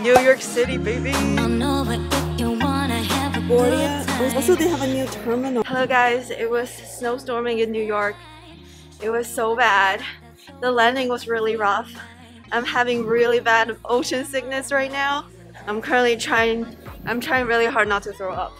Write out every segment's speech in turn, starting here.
New York City, baby. Also, they have a new terminal. Hello guys, it was snowstorming in New York. It was so bad. The landing was really rough. I'm having really bad ocean sickness right now. I'm currently trying really hard not to throw up.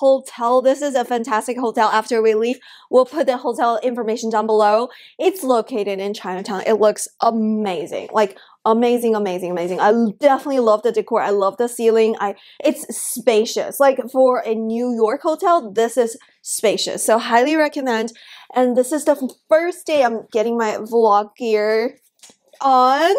Hotel. This is a fantastic hotel. After we leave, we'll put the hotel information down below. It's located in Chinatown. It looks amazing. Like amazing. I definitely love the decor. I love the ceiling. It's spacious. Like for a New York hotel, this is spacious. So highly recommend. And this is the first day I'm getting my vlog gear on,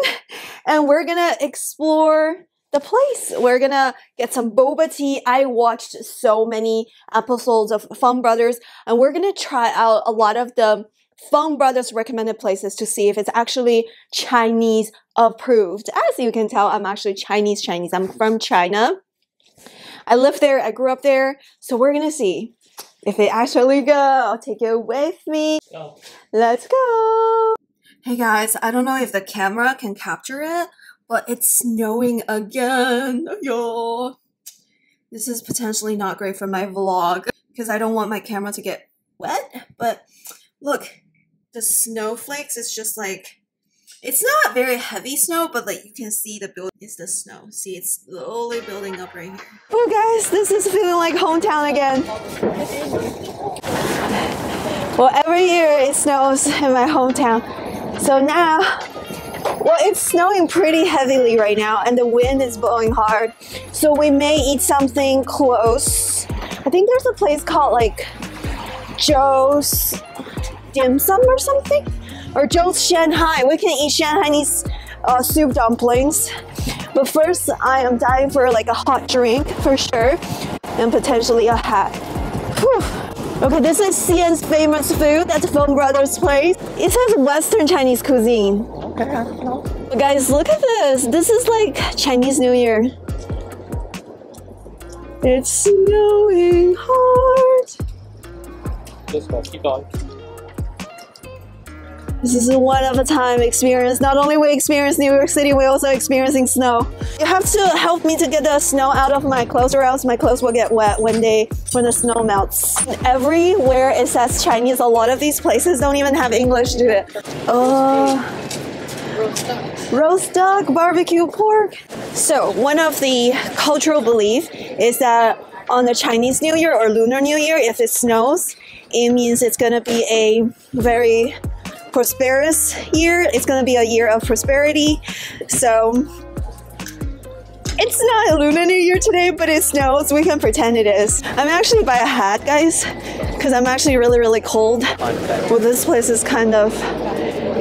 and we're gonna explore the place. We're gonna get some boba tea. I watched so many episodes of Fung Brothers, and we're gonna try out a lot of the Fung Brothers recommended places to see if it's actually Chinese approved. As you can tell, I'm actually Chinese. I'm from China. I live there. I grew up there. So we're gonna see if it actually go. I'll take it with me. Let's go. Hey guys, I don't know if the camera can capture it, but it's snowing again, y'all. This is potentially not great for my vlog because I don't want my camera to get wet, but look, the snowflakes, it's just like, it's not very heavy snow, but like you can see the build is the snow. See, it's slowly building up right here. Oh guys, this is feeling like hometown again. Well, every year it snows in my hometown. So now, well, it's snowing pretty heavily right now and the wind is blowing hard, so we may eat something close. I think there's a place called like Joe's Dim Sum or something, or Joe's Shanghai. We can eat Shanghainese soup dumplings, but first I am dying for like a hot drink for sure, and potentially a hat. Whew. Okay, this is Xi'an's famous food. That's Fung Brothers' place. It says Western Chinese cuisine. Okay, guys, look at this. This is like Chinese New Year. It's snowing hard. Just go, keep going. This is a one-of-a-time experience. Not only we experience New York City, we're also experiencing snow. You have to help me to get the snow out of my clothes, or else my clothes will get wet when the snow melts. Everywhere it says Chinese. A lot of these places don't even have English, do it. Oh, roast duck, barbecue pork. So one of the cultural beliefs is that on the Chinese New Year or Lunar New Year, if it snows, it means it's gonna be a very prosperous year. It's gonna be a year of prosperity. So it's not a Lunar New Year today, but it snows. We can pretend it is. I'm actually by a hat, guys, because I'm actually really cold. Well, this place is kind of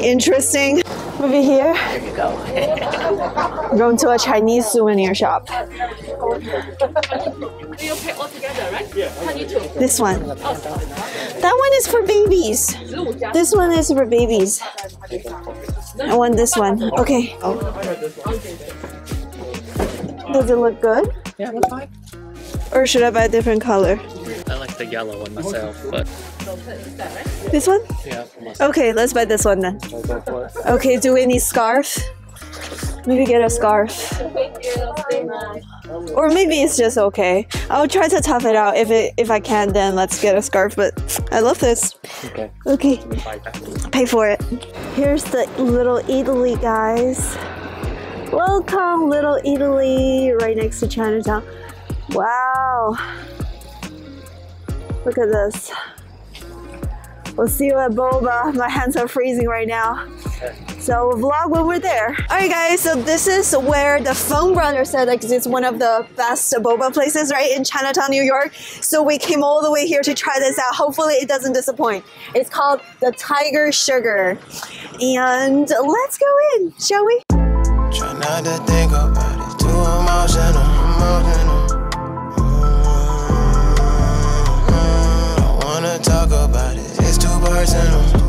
interesting. Over here, there you go. I'm going to a Chinese souvenir shop. You pack all together, right? Yeah. This one. Oh. That one is for babies. This one is for babies. I want this one. Okay. Oh. Does it look good? Yeah, it looks fine. Or should I buy a different color? I like the yellow one myself, but... This one? Yeah. Okay, let's buy this one then. Okay, do we need scarf? Maybe get a scarf. Or maybe it's just okay. I'll try to tough it out. If I can, then let's get a scarf. But I love this. Okay. Okay. Pay for it. Here's the Little Italy, guys. Welcome, Little Italy, right next to Chinatown. Wow. Look at this. We'll see you at boba. My hands are freezing right now. So we'll vlog when we're there. Alright guys, so this is where the Fung Brothers said like it's one of the best boba places, right, in Chinatown, New York. So we came all the way here to try this out. Hopefully it doesn't disappoint. It's called the Tiger Sugar. And let's go in, shall we? Try not to think about it. Too emotional, I wanna talk about it. It's too personal,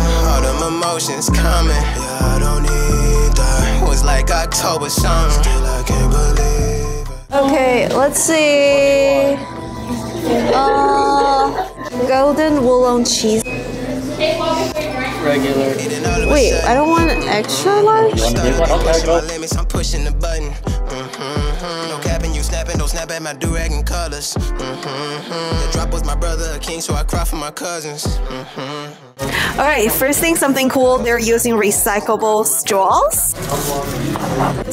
all them emotions coming. Yeah, I don't need that. It was like October summer. Still I can't believe it. Okay, let's see. Golden Woolen cheese. Regular. Wait, I don't want an extra large? I'm pushing the button. No capping, you snapping, don't snap at my durag and colors. The drop was my brother, a king, so I cry for my cousins. Alright, first thing, something cool, they're using recyclable straws.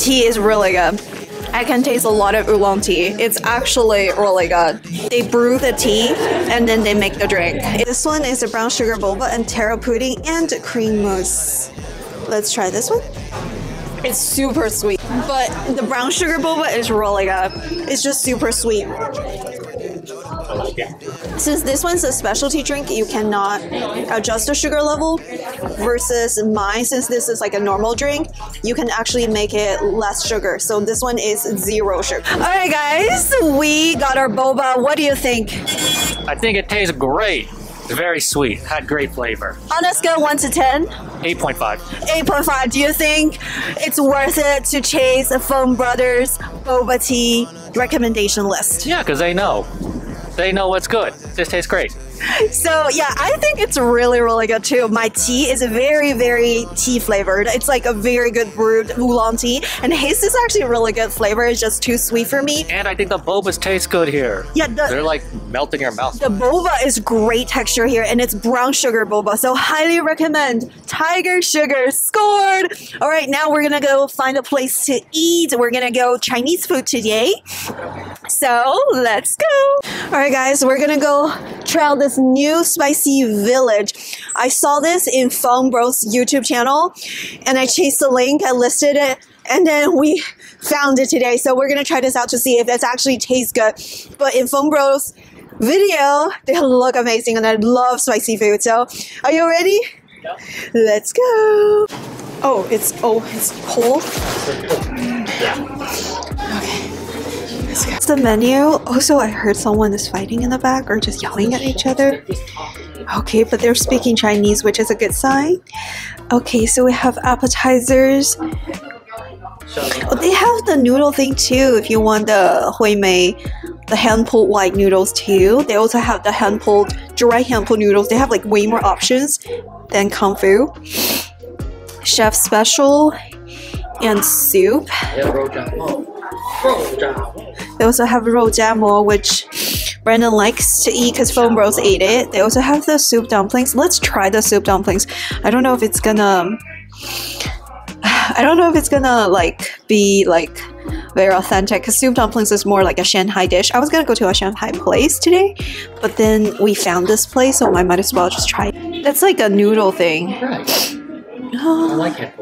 Tea is really good. I can taste a lot of oolong tea. It's actually really good. They brew the tea and then they make the drink. This one is a brown sugar boba and taro pudding and cream mousse. Let's try this one. It's super sweet, but the brown sugar boba is really good. It's just super sweet. Since this one's a specialty drink, you cannot adjust the sugar level versus mine. Since this is like a normal drink, you can actually make it less sugar. So this one is zero sugar. All right, guys, we got our boba. What do you think? I think it tastes great. It's very sweet. Had great flavor. On a scale 1 to 10? 8.5. 8.5. Do you think it's worth it to chase a Fung Brothers boba tea recommendation list? Yeah, because they know. They know what's good. This tastes great. So yeah, I think it's really, really good too. My tea is very, very tea flavored. It's like a very good brewed oolong tea. And his is actually a really good flavor. It's just too sweet for me. And I think the bobas taste good here. Yeah, they're like melting your mouth. The boba is great texture here and it's brown sugar boba. So highly recommend. Tiger Sugar scored. All right, now we're gonna go find a place to eat. We're gonna go Chinese food today. So let's go. All right guys, we're gonna go try out this new Spicy Village. I saw this in Fung Bro's YouTube channel and I chased the link, I listed it, and then we found it today. So we're gonna try this out to see if it actually tastes good. But in Fung Bro's video, they look amazing and I love spicy food. So are you ready? Yeah. Let's go. Oh, it's cold? Yeah. Okay. It's the menu. Also, I heard someone is fighting in the back or just yelling at each other. Okay, but they're speaking Chinese, which is a good sign. Okay, so we have appetizers. Oh, they have the noodle thing too if you want the hui mei, the hand-pulled white noodles too. They also have the hand-pulled, dry hand-pulled noodles. They have like way more options than Kung Fu. Chef special and soup. They also have rojamo, which Brandon likes to eat because Fung Bros ate it. They also have the soup dumplings. Let's try the soup dumplings. I don't know if it's gonna... I don't know if it's gonna like be like very authentic because soup dumplings is more like a Shanghai dish. I was gonna go to a Shanghai place today, but then we found this place, so I might as well just try it. That's like a noodle thing. I like it.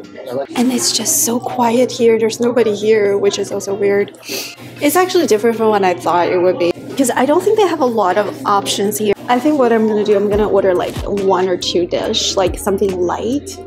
And it's just so quiet here. There's nobody here, which is also weird. It's actually different from what I thought it would be because I don't think they have a lot of options here. I think what I'm gonna do, I'm gonna order like one or two dish, like something light,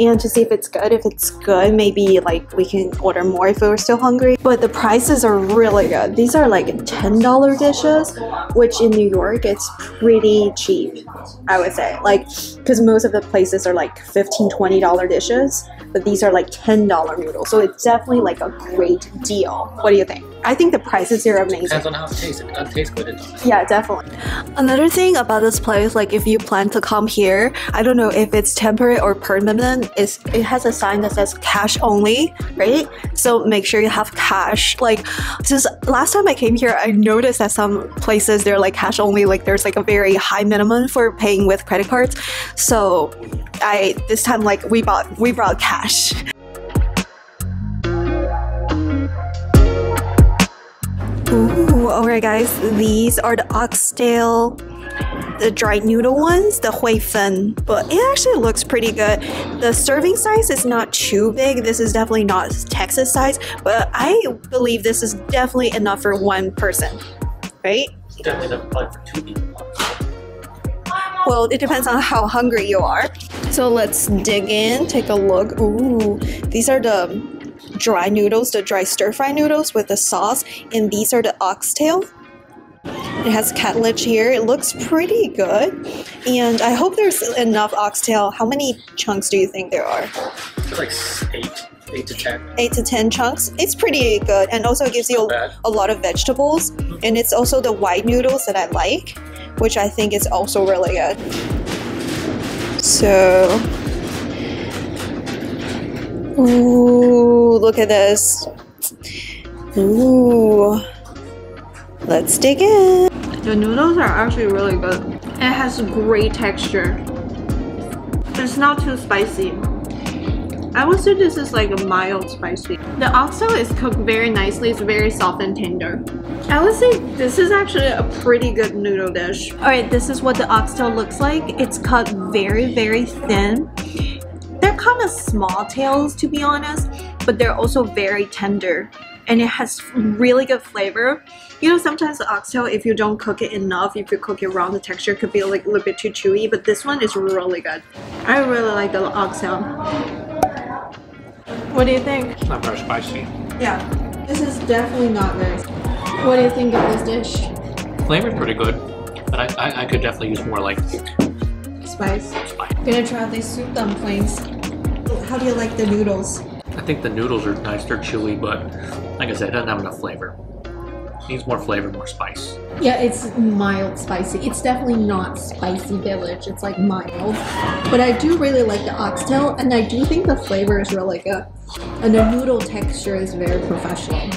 and to see if it's good. If it's good, maybe like we can order more if we were still hungry. But the prices are really good. These are like $10 dishes, which in New York, it's pretty cheap, I would say. Like, because most of the places are like $15, $20 dishes, but these are like $10 noodles. So it's definitely like a great deal. What do you think? I think the prices here are amazing. Depends on how it tastes. If it doesn't taste good, it doesn't. Yeah, definitely. Another thing about this place, like if you plan to come here, I don't know if it's temporary or permanent, it has a sign that says cash only, right? So make sure you have cash. Like since last time I came here, I noticed that some places they're like cash only, like there's like a very high minimum for paying with credit cards. So this time like we brought cash. Ooh, alright guys, these are the oxtail, the dried noodle ones, the hui fen, but it actually looks pretty good. The serving size is not too big. This is definitely not Texas size, but I believe this is definitely enough for one person, right? It's definitely enough probably for 2 people. Well, it depends on how hungry you are. So let's dig in, take a look. Ooh, these are the dry noodles, the dry stir-fry noodles with the sauce, and these are the oxtail. It has catfish here. It looks pretty good, and I hope there's enough oxtail. How many chunks do you think there are? Like 8 to 10. 8 to 10 chunks. It's pretty good, and also it gives you a lot of vegetables, and it's also the white noodles that I like, which I think is also really good. So, ooh, look at this. Ooh, let's dig in. The noodles are actually really good. It has great texture. It's not too spicy. I would say this is like a mild spicy. The oxtail is cooked very nicely. It's very soft and tender. I would say this is actually a pretty good noodle dish. Alright, this is what the oxtail looks like. It's cut very, very thin. They're kind of small tails, to be honest, but they're also very tender, and it has really good flavor. You know, sometimes the oxtail, if you don't cook it enough, if you cook it wrong, the texture could be like a little bit too chewy, but this one is really good. I really like the oxtail. What do you think? It's not very spicy. Yeah, this is definitely not very spicy. What do you think of this dish? Flavor's pretty good, but I could definitely use more like spice. I'm gonna try these soup dumplings. How do you like the noodles? I think the noodles are nice, they're chewy, but like I said, it doesn't have enough flavor. It needs more flavor, more spice. Yeah, it's mild spicy. It's definitely not Spicy Village, it's like mild. But I do really like the oxtail, and I do think the flavor is really good. And the noodle texture is very professional.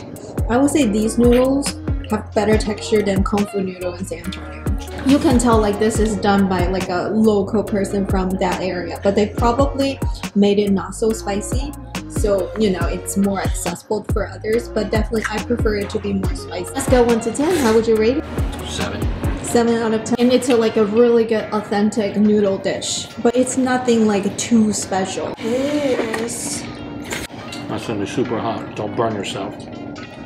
I would say these noodles have better texture than Kung Fu noodle in San Antonio. You can tell like this is done by like a local person from that area, but they probably made it not so spicy, so you know it's more accessible for others, but definitely I prefer it to be more spicy. Let's go 1 to 10. How would you rate it? 7 out of 10. And it's like a really good authentic noodle dish, but it's nothing like too special. Yes. That's gonna be super hot. Don't burn yourself.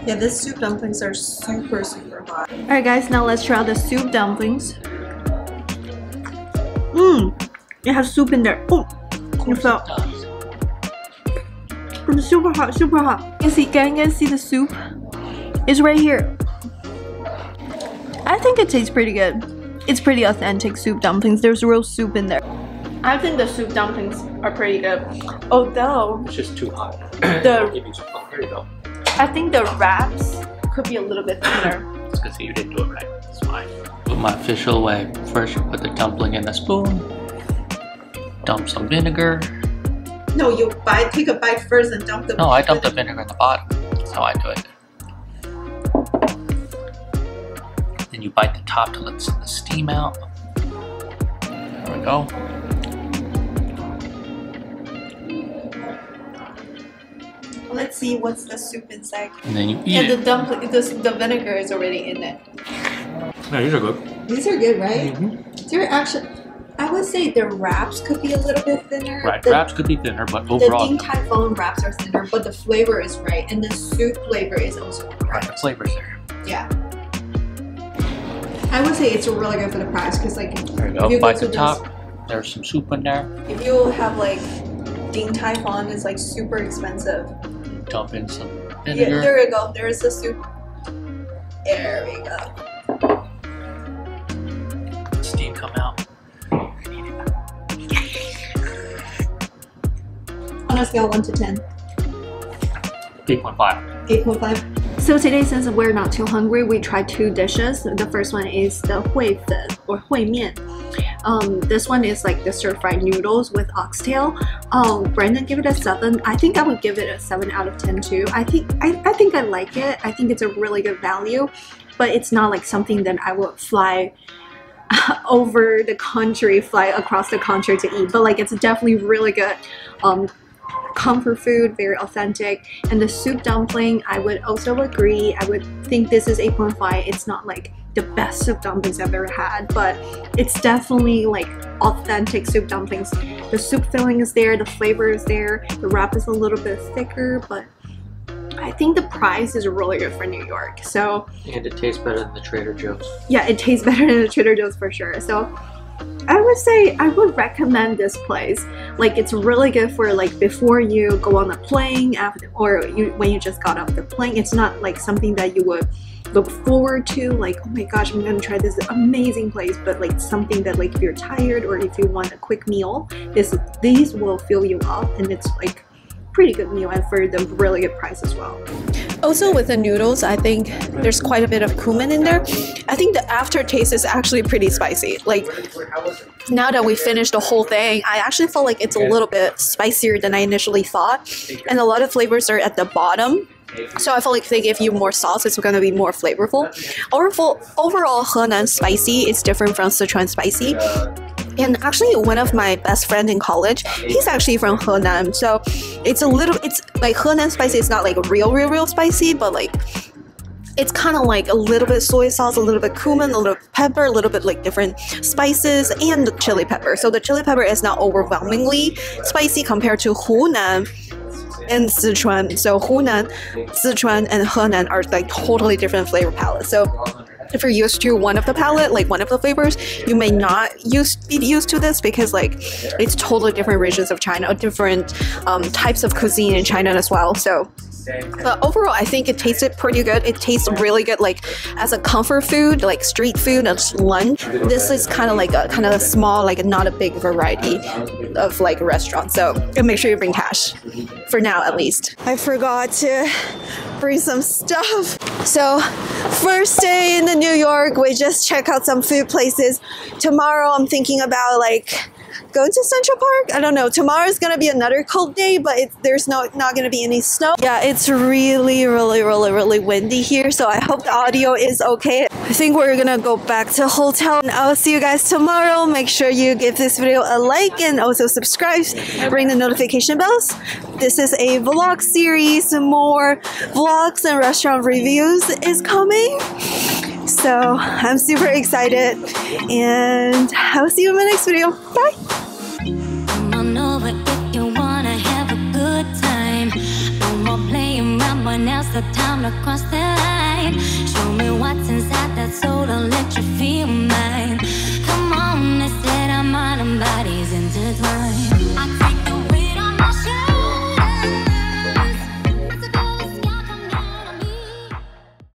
Yeah, these soup dumplings are super, super hot. Alright guys, now let's try out the soup dumplings. Mmm, it has soup in there. Oh, it fell. It's super hot, super hot. Can you guys see the soup? It's right here. I think it tastes pretty good. It's pretty authentic soup dumplings. There's real soup in there. I think the soup dumplings are pretty good. Although it's just too hot. Here you go. I think the wraps could be a little bit thinner. It's because you didn't do it right. That's fine. Put my official way. First, you put the dumpling in a spoon. Dump some vinegar. No, you bite. Take a bite first and dump the. No, I dump the vinegar in the bottom. That's how I do it. Then you bite the top to let the steam out. There we go. Let's see what's the soup inside. And then you eat it. The vinegar is already in it. Yeah, these are good. These are good, right? Mm-hmm. They're actually, I would say the wraps could be a little bit thinner. Right, wraps could be thinner, but overall the Ding Tai Fung wraps are thinner, but the flavor is right, and the soup flavor is also correct. Right, the flavor's there. Yeah. I would say it's really good for the price, because like there you go. If you bite the top. There's some soup in there. If you have like Ding Tai Fung is like super expensive. Dump in some vinegar. Yeah, there we go. There's the soup. There we go. Steam come out. On a scale of 1 to 10. 8.5. 8.5. So today, since we're not too hungry, we tried two dishes. The first one is the hui fen or hui mian. This one is like the stir-fried noodles with oxtail. Brandon gave it a 7. I think I would give it a 7 out of 10 too. I think I like it. I think it's a really good value, but it's not like something that I would fly over the country, fly across the country to eat. But like, it's definitely really good. Comfort food, very authentic. And the soup dumpling, I would also agree. I would think this is 8.5. It's not like the best soup dumplings I've ever had, but it's definitely like authentic soup dumplings. The soup filling is there, the flavor is there, the wrap is a little bit thicker, but I think the price is really good for New York. So, and it tastes better than the Trader Joe's. Yeah, it tastes better than the Trader Joe's for sure. So I would say I would recommend this place. Like, it's really good for like before you go on the plane, after, or when you just got off the plane. It's not like something that you would look forward to, like, oh my gosh, I'm gonna try this amazing place, but like something that like if you're tired or if you want a quick meal, these will fill you up, and it's like pretty good meal and for the really good price as well. Also with the noodles, I think there's quite a bit of cumin in there. I think the aftertaste is actually pretty spicy. Like, now that we finished the whole thing, I actually felt like it's a little bit spicier than I initially thought. And a lot of flavors are at the bottom. So I feel like if they give you more sauce, it's going to be more flavorful. Overall, Henan spicy is different from Sichuan spicy. And actually, one of my best friends in college, he's actually from Hunan, so it's like Hunan spicy. It's not like real spicy, but like it's kind of like a little bit soy sauce, a little bit cumin, a little bit pepper, a little bit like different spices, and the chili pepper. So the chili pepper is not overwhelmingly spicy compared to Hunan and Sichuan. So Hunan, Sichuan, and Henan are like totally different flavor palettes. So if you're used to one of the palette, like one of the flavors, you may not be used to this, because like it's totally different regions of China, different types of cuisine in China as well. So, but overall, I think it tasted pretty good. It tastes really good, like as a comfort food, like street food and lunch. This is kind of a small, like not a big variety of like restaurants. So make sure you bring cash, for now at least. I forgot to bring some stuff. So first day in New York, we just check out some food places. Tomorrow, I'm thinking about like going to Central Park. I don't know. Tomorrow is gonna be another cold day, but there's not gonna be any snow. Yeah, it's really windy here, so I hope the audio is okay. I think we're gonna go back to hotel, and I'll see you guys tomorrow. Make sure you give this video a like and also subscribe. Ring the notification bells. This is a vlog series. More vlogs and restaurant reviews is coming. So I'm super excited, and I'll see you in my next video. Bye! I know, but if you wanna have a good time, no more playing around, when now's the time to cross the line.